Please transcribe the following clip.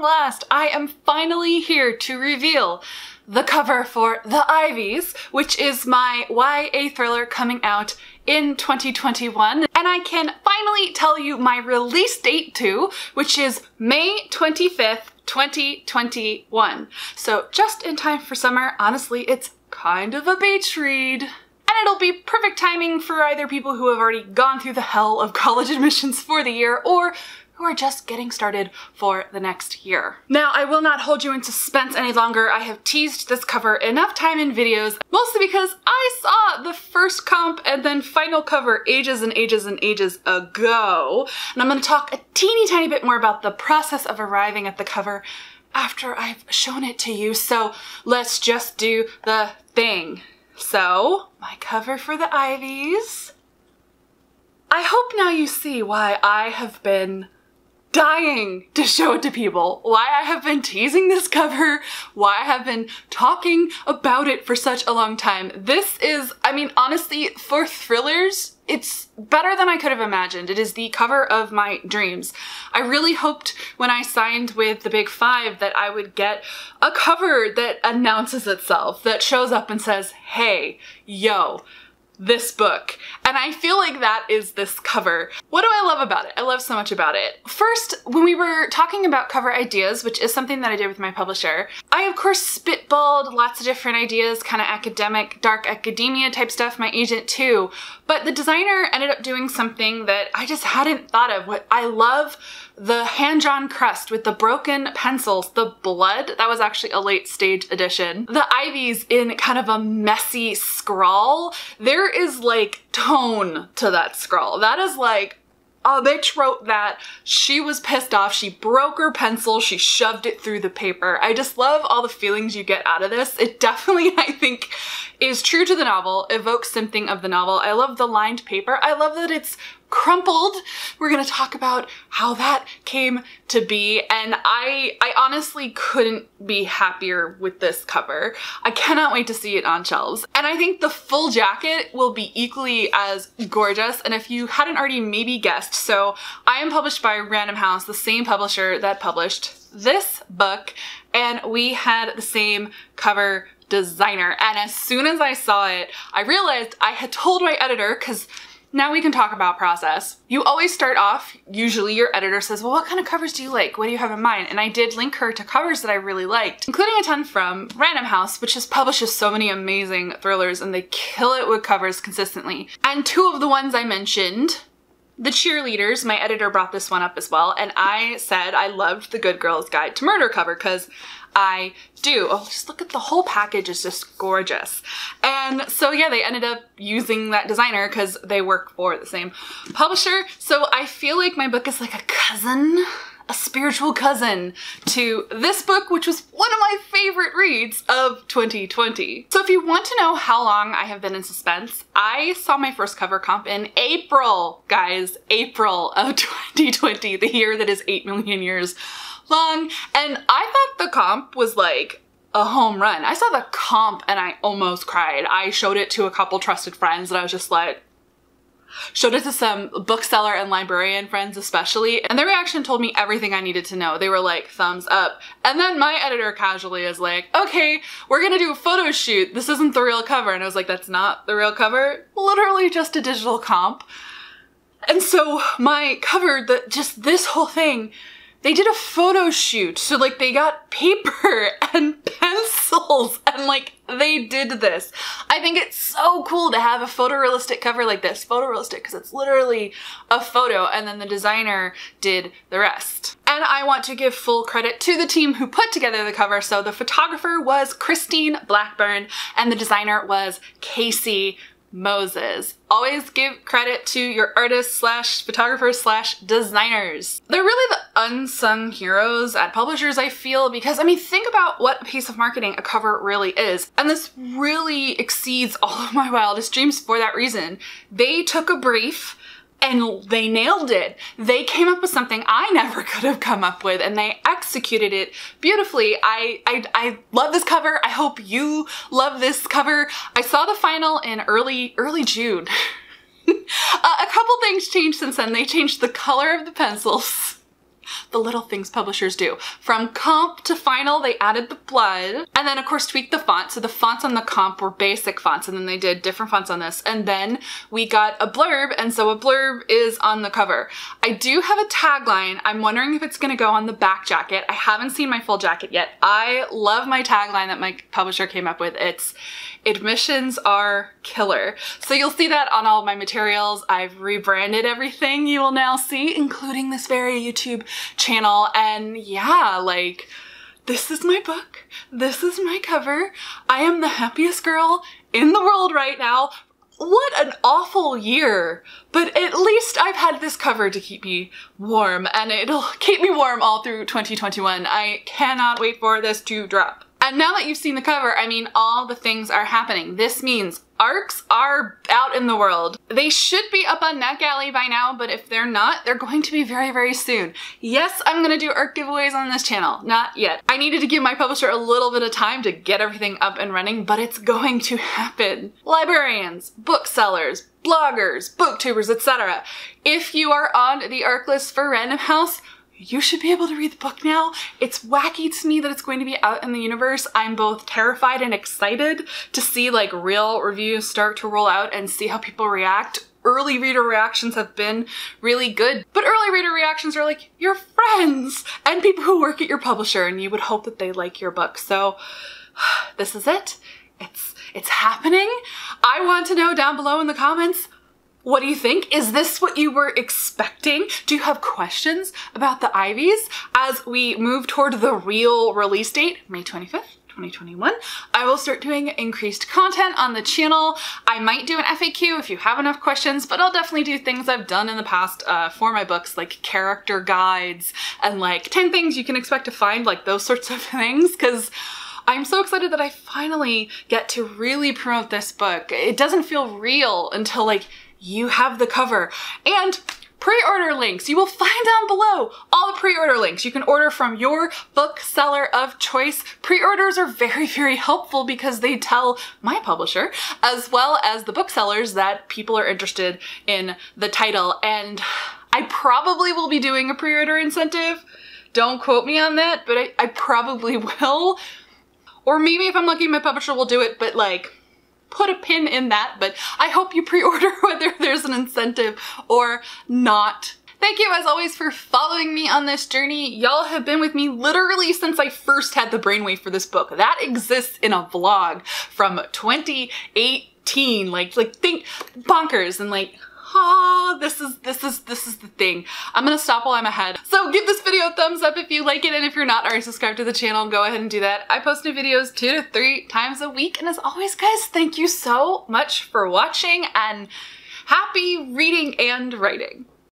long last, I am finally here to reveal the cover for The Ivies, which is my YA thriller coming out in 2021. And I can finally tell you my release date too, which is May 25th, 2021. So just in time for summer. Honestly, it's kind of a beach read. And it'll be perfect timing for either people who have already gone through the hell of college admissions for the year or who are just getting started for the next year. Now, I will not hold you in suspense any longer. I have teased this cover enough time in videos, mostly because I saw the first comp and then final cover ages and ages and ages ago. And I'm gonna talk a teeny tiny bit more about the process of arriving at the cover after I've shown it to you. So let's just do the thing. So, my cover for The Ivies. I hope now you see why I have been dying to show it to people, why I have been teasing this cover, why I have been talking about it for such a long time. This is, I mean, honestly, for thrillers, it's better than I could have imagined. It is the cover of my dreams. I really hoped when I signed with the Big Five that I would get a cover that announces itself, that shows up and says, hey, yo, this book. And I feel like that is this cover. What do I love about it? I love so much about it. First, when we were talking about cover ideas, which is something that I did with my publisher, I of course spitballed lots of different ideas, kind of academic, dark academia type stuff, my agent too. But the designer ended up doing something that I just hadn't thought of. What I love, the hand-drawn crest with the broken pencils, the blood, that was actually a late stage edition. The Ivies in kind of a messy scrawl. There is like tone to that scrawl. That is like, a bitch wrote that, she was pissed off, she broke her pencil, she shoved it through the paper. I just love all the feelings you get out of this. It definitely, I think, is true to the novel, evokes something of the novel. I love the lined paper. I love that it's crumpled. We're gonna talk about how that came to be, and I honestly couldn't be happier with this cover. I cannot wait to see it on shelves. And I think the full jacket will be equally as gorgeous, and if you hadn't already maybe guessed, so I am published by Random House, the same publisher that published this book, and we had the same cover designer. And as soon as I saw it, I realized I had told my editor, because now we can talk about process. You always start off, usually your editor says, well, what kind of covers do you like? What do you have in mind? And I did link her to covers that I really liked, including a ton from Random House, which just publishes so many amazing thrillers and they kill it with covers consistently. And two of the ones I mentioned, The Cheerleaders, my editor brought this one up as well, and I said I loved the Good Girl's Guide to Murder cover because I do. Oh, just look at the whole package, it's just gorgeous. And so yeah, they ended up using that designer because they work for the same publisher. So I feel like my book is like a cousin, a spiritual cousin to this book, which was one of my favorite reads of 2020. So if you want to know how long I have been in suspense, I saw my first cover comp in April, guys, April of 2020, the year that is 8 million years long, and I thought the comp was like a home run. I saw the comp and I almost cried. I showed it to a couple trusted friends and I was just like, showed it to some bookseller and librarian friends especially, and their reaction told me everything I needed to know. They were like, thumbs up. And then my editor casually is like, okay, we're gonna do a photo shoot. This isn't the real cover. And I was like, that's not the real cover? Literally just a digital comp. And so my cover, just this whole thing, they did a photo shoot. So like they got paper and pencils and like they did this. I think it's so cool to have a photorealistic cover like this. Photorealistic because it's literally a photo and then the designer did the rest. And I want to give full credit to the team who put together the cover. So the photographer was Christine Blackburn and the designer was Casey Moses. Always give credit to your artists slash photographers slash designers. They're really the unsung heroes at publishers, I feel, because I mean, think about what a piece of marketing a cover really is. And this really exceeds all of my wildest dreams for that reason. They took a brief and they nailed it. They came up with something I never could have come up with and they executed it beautifully. I love this cover. I hope you love this cover. I saw the final in early June. A couple things changed since then. They changed the color of the pencils. the little things publishers do. From comp to final, they added the blood, and then of course tweaked the font. So the fonts on the comp were basic fonts, and then they did different fonts on this. And then we got a blurb, and so a blurb is on the cover. I do have a tagline. I'm wondering if it's gonna go on the back jacket. I haven't seen my full jacket yet. I love my tagline that my publisher came up with. It's, "Admissions are killer." So you'll see that on all of my materials. I've rebranded everything, you will now see, including this very YouTube channel. And yeah, like, this is my book. This is my cover. I am the happiest girl in the world right now. What an awful year, but at least I've had this cover to keep me warm, and it'll keep me warm all through 2021. I cannot wait for this to drop. And now that you've seen the cover, I mean, all the things are happening. This means ARCs are out in the world. They should be up on NetGalley by now, but if they're not, they're going to be very, very soon. Yes, I'm gonna do ARC giveaways on this channel. Not yet. I needed to give my publisher a little bit of time to get everything up and running, but it's going to happen. Librarians, booksellers, bloggers, booktubers, etc. If you are on the ARC list for Random House, you should be able to read the book now. It's wacky to me that it's going to be out in the universe. I'm both terrified and excited to see like real reviews start to roll out and see how people react. Early reader reactions have been really good, but early reader reactions are like your friends and people who work at your publisher, and you would hope that they like your book. So this is it. It's happening. I want to know down below in the comments, what do you think? Is this what you were expecting? Do you have questions about the Ivies as we move toward the real release date, May 25th? 2021. I will start doing increased content on the channel. I might do an FAQ if you have enough questions, but I'll definitely do things I've done in the past for my books, like character guides and like 10 things you can expect to find, like those sorts of things, because I'm so excited that I finally get to really promote this book. It doesn't feel real until like you have the cover. And pre-order links, you will find down below all the pre-order links. You can order from your bookseller of choice. Pre-orders are very, very helpful because they tell my publisher as well as the booksellers that people are interested in the title. And I probably will be doing a pre-order incentive. Don't quote me on that, but I probably will. Or maybe if I'm lucky, my publisher will do it, but like, put a pin in that, but I hope you pre-order whether there's an incentive or not. Thank you as always for following me on this journey. Y'all have been with me literally since I first had the brainwave for this book. That exists in a vlog from 2018, like think bonkers and like, oh, this is the thing. I'm gonna stop while I'm ahead. So give this video a thumbs up if you like it, and if you're not already subscribed to the channel, go ahead and do that. I post new videos 2 to 3 times a week, and as always, guys, thank you so much for watching, and happy reading and writing.